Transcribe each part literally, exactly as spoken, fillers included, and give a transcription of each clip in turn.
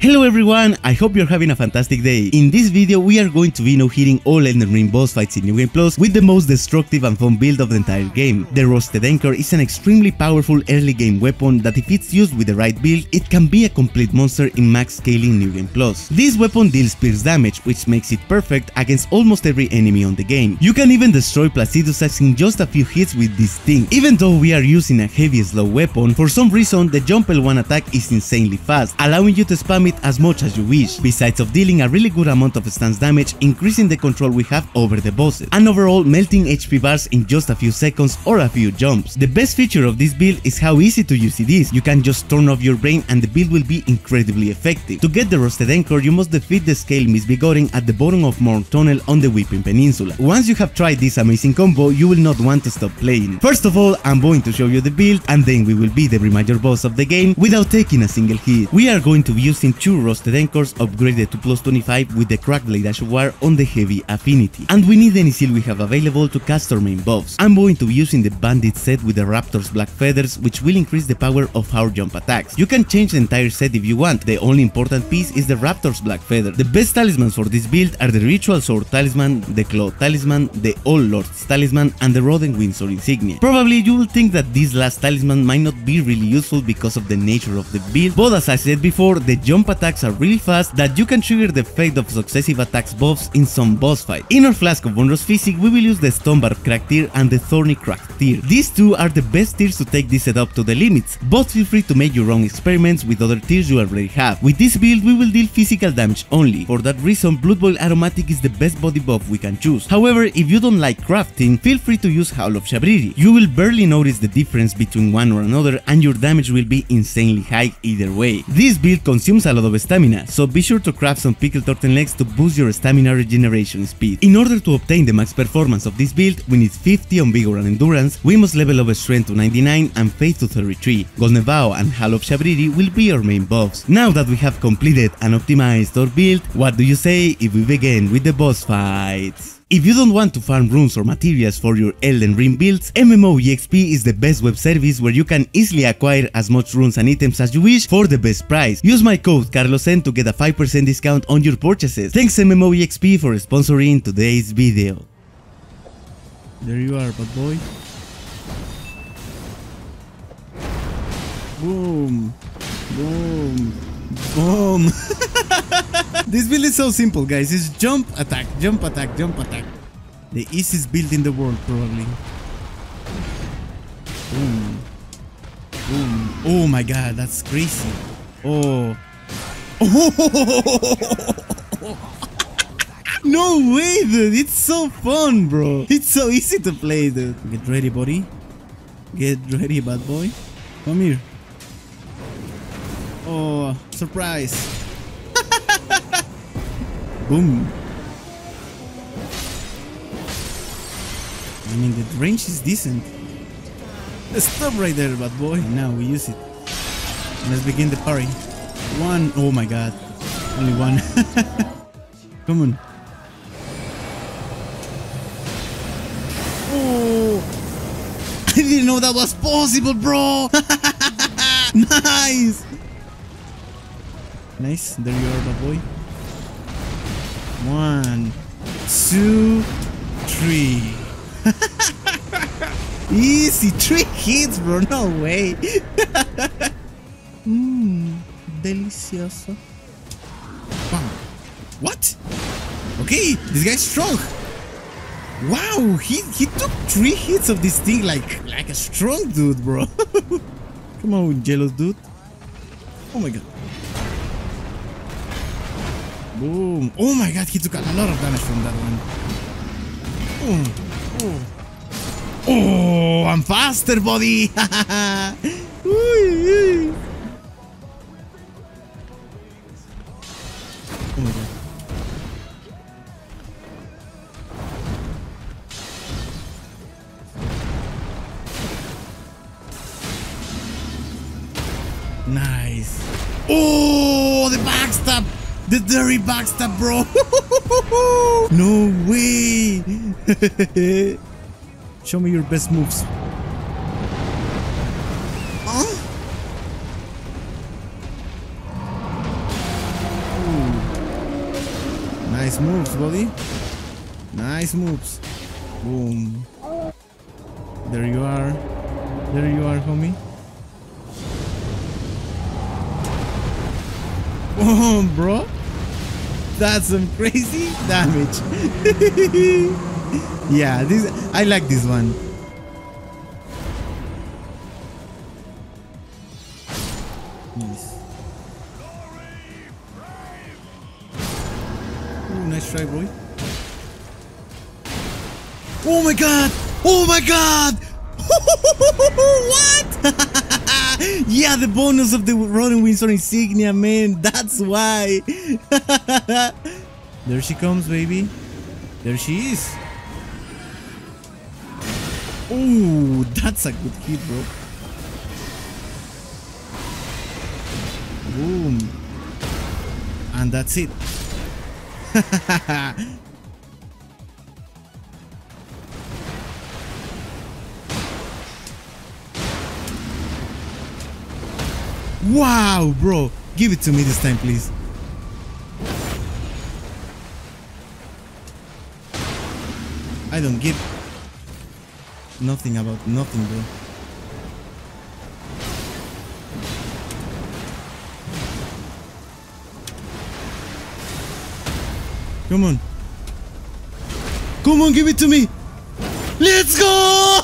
Hello everyone, I hope you're having a fantastic day. In this video we are going to be no-hitting all Elden Ring boss fights in New Game Plus with the most destructive and fun build of the entire game. The Rusted Anchor is an extremely powerful early game weapon that if it's used with the right build, it can be a complete monster in max scaling New Game Plus. This weapon deals pierce damage, which makes it perfect against almost every enemy on the game. You can even destroy Placidusax in just a few hits with this thing. Even though we are using a heavy slow weapon, for some reason the jump L one attack is insanely fast, allowing you to spam it as much as you wish, besides of dealing a really good amount of stance damage, increasing the control we have over the bosses, and overall melting H P bars in just a few seconds or a few jumps. The best feature of this build is how easy to use it is. You can just turn off your brain and the build will be incredibly effective. To get the Rusted Anchor, you must defeat the Scale Misbegotten at the bottom of Morne Tunnel on the Weeping Peninsula. Once you have tried this amazing combo, you will not want to stop playing. First of all, I'm going to show you the build, and then we will beat every major boss of the game without taking a single hit. We are going to be using two Rusted Anchors upgraded to plus twenty-five with the Cracked Blade Ash of War on the Heavy Affinity, and we need any seal we have available to cast our main buffs. I'm going to be using the Bandit set with the Raptor's Black Feathers, which will increase the power of our jump attacks. You can change the entire set if you want, the only important piece is the Raptor's Black Feather. The best talismans for this build are the Ritual Sword Talisman, the Claw Talisman, the All Lord's Talisman, and the Rotten Windsor Insignia. Probably you will think that this last talisman might not be really useful because of the nature of the build, but as I said before, the jump Jump attacks are really fast that you can trigger the effect of successive attacks buffs in some boss fight. In our Flask of Wondrous Physick, we will use the Stonebarb Cracked Tear and the Thorny Cracked Tear. These two are the best tiers to take this setup to the limits, but feel free to make your own experiments with other tiers you already have. With this build, we will deal physical damage only. For that reason, Blood Boil Aromatic is the best body buff we can choose. However, if you don't like crafting, feel free to use Howl of Shabriri. You will barely notice the difference between one or another, and your damage will be insanely high either way. This build consumes a lot of stamina, so be sure to craft some Pickle Torten Legs to boost your stamina regeneration speed. In order to obtain the max performance of this build, we need fifty on Vigor and Endurance, we must level up Strength to ninety-nine and Faith to thirty-three. Golnevao and Howl of Shabriri will be our main buffs. Now that we have completed and optimized our build, what do you say if we begin with the boss fights? If you don't want to farm runes or materials for your Elden Ring builds, M M O E X P is the best web service where you can easily acquire as much runes and items as you wish for the best price. Use my code CarlosN to get a five percent discount on your purchases. Thanks M M O E X P for sponsoring today's video. There you are, bad boy. Boom. Boom. Boom. This build is so simple, guys. It's jump, attack, jump, attack, jump, attack. The easiest build in the world, probably. Boom. Boom. Oh my god, that's crazy. Oh. Oh. No way, dude. It's so fun, bro. It's so easy to play, dude. Get ready, buddy. Get ready, bad boy. Come here. Oh, surprise. Boom. I mean, the range is decent. Stop right there, bad boy. And now we use it. Let's begin the parry. One. Oh my god. Only one. Come on. Oh. I didn't know that was possible, bro. Nice. Nice. There you are, bad boy. One, two, three. Easy, three hits, bro. No way. Mmm, delicioso. Wow. What? Okay, this guy's strong. Wow, he he took three hits of this thing like like a strong dude, bro. Come on, jealous dude. Oh my god. Boom. Oh my god, he took a lot of damage from that one. Oh, oh. Oh, I'm faster, buddy. Oh my god. Nice. Oh, the backstab. The dirty backstab, bro! No way! Show me your best moves. Huh? Nice moves, buddy. Nice moves. Boom. There you are. There you are, homie. Oh, bro. That's some crazy damage. Yeah, this I like this one. Try, boy. Oh my god! Oh my god! What? Yeah, the bonus of the Rotten Windsor Insignia, man. That's why. There she comes, baby. There she is. Oh, that's a good hit, bro. Boom. And that's it. Wow, bro, give it to me this time, please. I don't give nothing about nothing, bro. Come on. Come on, give it to me. Let's go!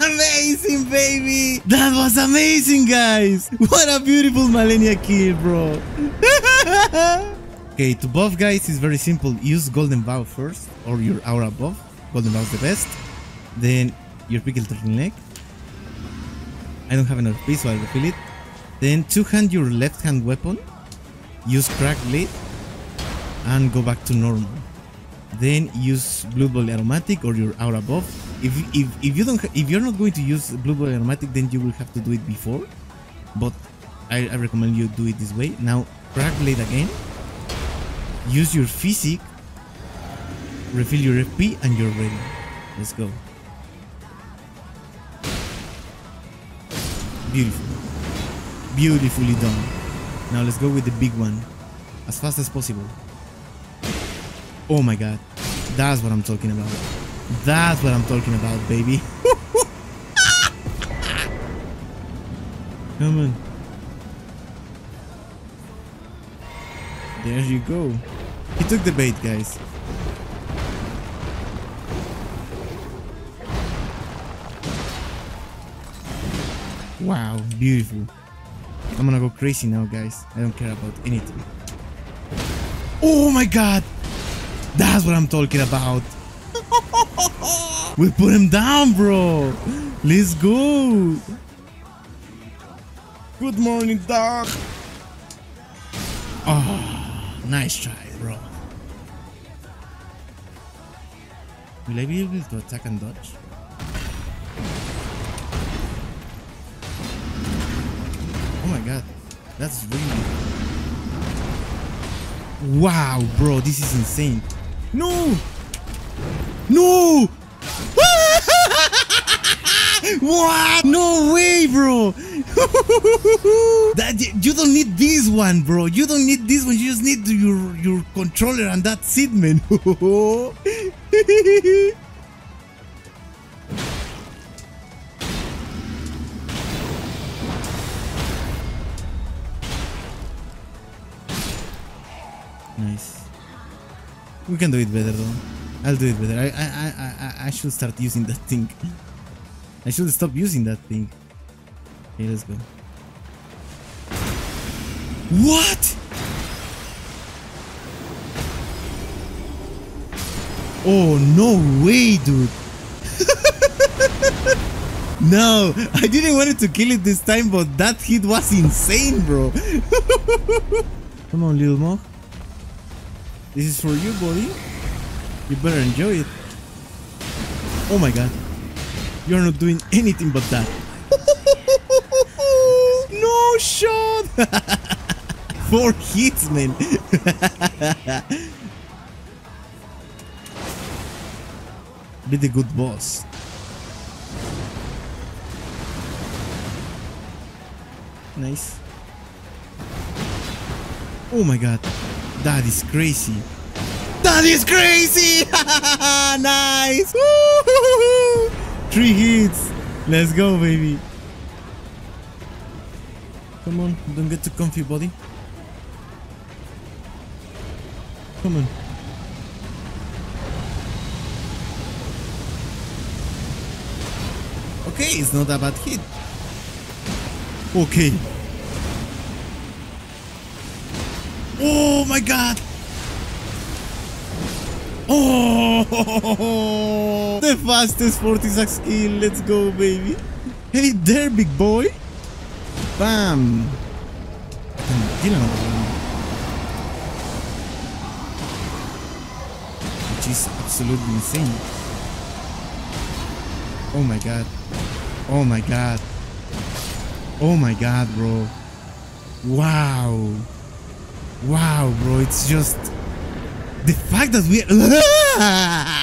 Amazing, baby. That was amazing, guys. What a beautiful Malenia kill, bro. Okay, to buff, guys, is very simple. Use Golden Bough first, or your Aura buff. Golden Bough is the best. Then your Pickle torten Legs. I don't have another piece, so I will fill it. Then two-hand your left-hand weapon. Use Cracked Blade and go back to normal. Then use Blood Boil Aromatic or your Aura buff. If if if you don't if you're not going to use Blood Boil Aromatic, then you will have to do it before. But I, I recommend you do it this way. Now Cracked Blade again. Use your Physick. Refill your F P and you're ready. Let's go. Beautiful. Beautifully done. Now let's go with the big one, as fast as possible. Oh my god, that's what I'm talking about. That's what I'm talking about, baby. Come on. There you go. He took the bait, guys. Wow, beautiful. I'm gonna go crazy now, guys. I don't care about anything. Oh my god! That's what I'm talking about! We put him down, bro! Let's go! Good morning, dog! Oh, nice try, bro. Will I be able to attack and dodge? Oh my god, that's really... Wow, bro, this is insane. No! No! What? No way, bro! That, you don't need this one, bro. You don't need this one, you just need your, your controller and that's it, man. Nice. We can do it better though. I'll do it better. I I I I, I should start using that thing. I should stop using that thing. Okay, let's go. What? Oh no way, dude. No, I didn't want it to kill it this time, but that hit was insane, bro. Come on, little Mog. This is for you, buddy. You better enjoy it. Oh my god. You're not doing anything but that. No shot! Four hits, man. Be the good boss. Nice. Oh my god. That is crazy. That is crazy! Nice! Woo-hoo-hoo-hoo! Three hits. Let's go, baby. Come on, don't get too comfy, buddy. Come on. Okay, it's not a bad hit. Okay. Oh my god! Oh, the fastest Fortissax in. Let's go, baby. Hey there, big boy. Bam. Which is absolutely insane. Oh my god. Oh my god. Oh my god, bro. Wow. Wow, bro. It's just... the fact that we...